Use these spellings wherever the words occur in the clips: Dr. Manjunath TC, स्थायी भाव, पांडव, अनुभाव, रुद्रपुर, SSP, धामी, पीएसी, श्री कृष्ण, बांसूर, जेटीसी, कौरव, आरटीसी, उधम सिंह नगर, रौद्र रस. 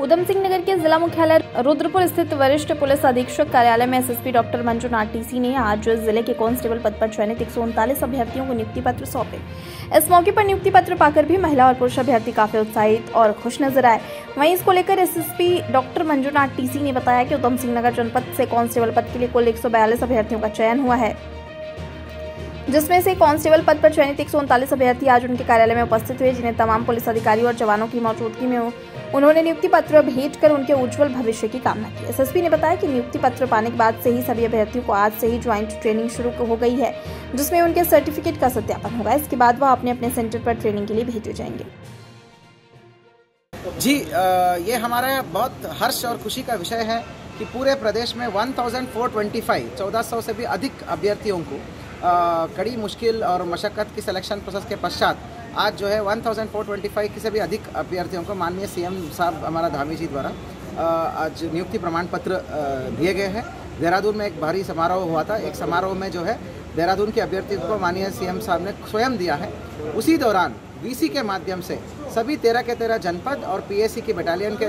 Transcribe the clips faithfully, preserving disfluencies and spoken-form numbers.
उधम सिंह नगर के जिला मुख्यालय रुद्रपुर स्थित वरिष्ठ पुलिस अधीक्षक कार्यालय में एसएसपी डॉ मंजुनाथ टीसी ने आज जिले के कांस्टेबल पद पर चयनित एक सौ उनतालीस अभ्यर्थियों को नियुक्ति पत्र सौंपे। इस मौके पर नियुक्ति पत्र पाकर भी महिला और पुरुष अभ्यर्थी काफी उत्साहित और खुश नजर आए। वहीं इसको लेकर एसएसपी डॉ मंजुनाथ टीसी ने बताया कि उधम सिंह नगर जनपद से कांस्टेबल पद के लिए कुल एक सौ बयालीस अभ्यर्थियों का चयन हुआ है, जिसमें से कांस्टेबल पद पर चयनित एक सौ उनतालीस अभ्यर्थी आज उनके कार्यालय में उपस्थित हुए, जिन्हें तमाम पुलिस अधिकारियों और जवानों की मौजूदगी में उन्होंने नियुक्ति पत्र भेंट कर उनके उज्जवल भविष्य की कामना की। एसएसपी ने बताया कि नियुक्ति पत्र पाने के बाद से ही सभी अभ्यर्थियों को आज से ही ज्वाइंट ट्रेनिंग शुरू हो गई है, जिसमें उनके सर्टिफिकेट का सत्यापन होगा। इसके बाद वह अपने अपने सेंटर पर ट्रेनिंग के लिए भेजे जाएंगे। जी, ये हमारा बहुत हर्ष और खुशी का विषय है कि पूरे प्रदेश में चौदह सौ पच्चीस चौदह सौ से भी अधिक अभ्यर्थियों को आ, कड़ी मुश्किल और मशक्क़त की सिलेक्शन प्रोसेस के पश्चात आज जो है चौदह सौ पच्चीस की से भी अधिक अभ्यर्थियों को माननीय सीएम साहब हमारा धामी जी द्वारा आज नियुक्ति प्रमाण पत्र दिए गए हैं। देहरादून में एक भारी समारोह हुआ था, एक समारोह में जो है देहरादून के अभ्यर्थियों को माननीय सीएम साहब ने स्वयं दिया है। उसी दौरान वीसी के माध्यम से सभी तेरह के तेरह जनपद और पीएसी की बटालियन के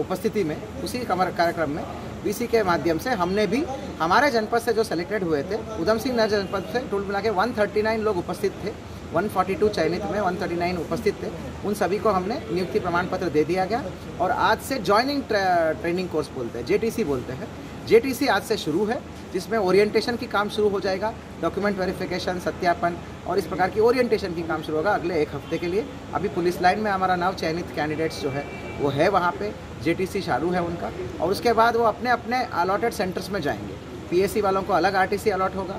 उपस्थिति में उसी कार्यक्रम में बीसी के माध्यम से हमने भी हमारे जनपद से जो सेलेक्टेड हुए थे उधम सिंह नगर जनपद से टोल मिला के एक सौ उनतालीस लोग उपस्थित थे। एक सौ बयालीस चयनित में एक सौ उनतालीस उपस्थित थे। उन सभी को हमने नियुक्ति प्रमाण पत्र दे दिया गया और आज से ज्वाइनिंग ट्रेनिंग कोर्स बोलते हैं, जेटीसी बोलते हैं। जेटीसी आज से शुरू है, जिसमें ओरिएंटेशन की काम शुरू हो जाएगा, डॉक्यूमेंट वेरिफिकेशन, सत्यापन और इस प्रकार की ओरिएंटेशन की काम शुरू होगा अगले एक हफ्ते के लिए। अभी पुलिस लाइन में हमारा नाम चयनित कैंडिडेट्स जो है वो है, वहाँ पे जेटीसी चालू है उनका और उसके बाद वो अपने अपने अलॉटेड सेंटर्स में जाएंगे। पीएससी वालों को अलग आरटीसी अलॉट होगा,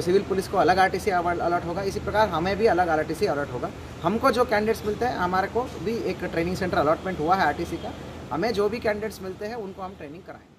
सिविल पुलिस को अलग आरटीसी अलॉट होगा, इसी प्रकार हमें भी अलग आरटीसी अलॉट होगा। हमको जो कैंडिडेट्स मिलते हैं, हमारे को भी एक ट्रेनिंग सेंटर अलॉटमेंट हुआ है आरटीसी का। हमें जो भी कैंडिडेट्स मिलते हैं उनको हम ट्रेनिंग कराएंगे।